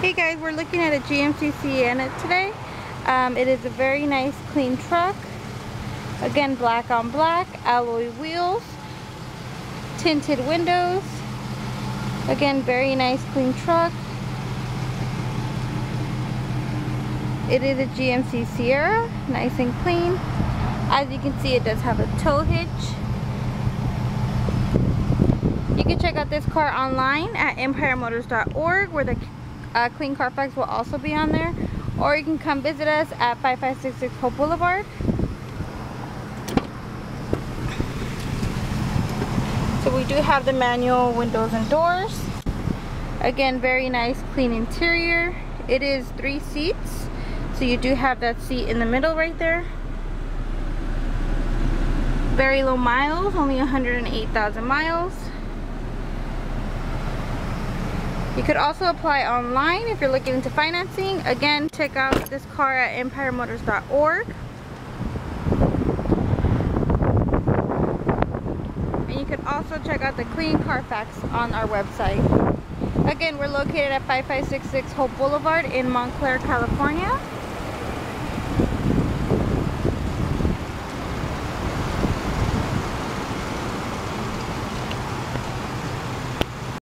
Hey guys, we're looking at a GMC Sierra today. It is a very nice clean truck. Again, black on black, alloy wheels, tinted windows. Again, very nice clean truck. It is a GMC Sierra, nice and clean. As you can see, it does have a tow hitch. You can check out this car online at empiremotors.org, where the Clean Carfax will also be on there, or you can come visit us at 5566 Hope Boulevard. So we do have the manual windows and doors. Again, very nice clean interior. It is 3 seats, so you do have that seat in the middle right there. Very low miles, only 108,000 miles. You could also apply online if you're looking into financing. Again, check out this car at empiremotors.org. And you could also check out the Clean Carfax on our website. Again, we're located at 5566 Hope Boulevard in Montclair, California.